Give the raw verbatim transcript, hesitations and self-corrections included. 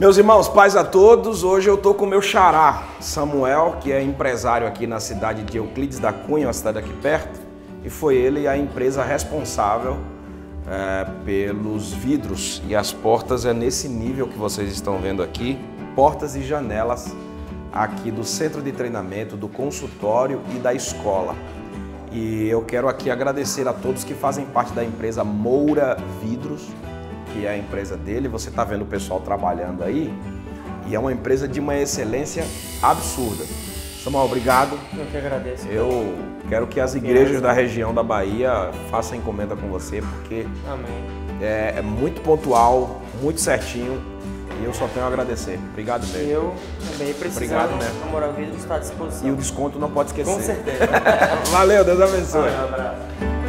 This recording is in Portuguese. Meus irmãos, paz a todos. Hoje eu tô com o meu xará, Samuel, que é empresário aqui na cidade de Euclides da Cunha, uma cidade aqui perto, e foi ele a empresa responsável é, pelos vidros e as portas é nesse nível que vocês estão vendo aqui, portas e janelas aqui do centro de treinamento, do consultório e da escola. E eu quero aqui agradecer a todos que fazem parte da empresa Moura Vidros, que é a empresa dele. Você está vendo o pessoal trabalhando aí, e é uma empresa de uma excelência absurda. Samuel, obrigado. Eu que agradeço. Eu quero que as igrejas da região da Bahia façam encomenda com você, porque amém. É, é muito pontual, muito certinho, e eu só tenho a agradecer. Obrigado mesmo. Eu também precisando, a Moura Vidros está à disposição. E o desconto não pode esquecer. Com certeza. Valeu, Deus abençoe. Valeu, um abraço.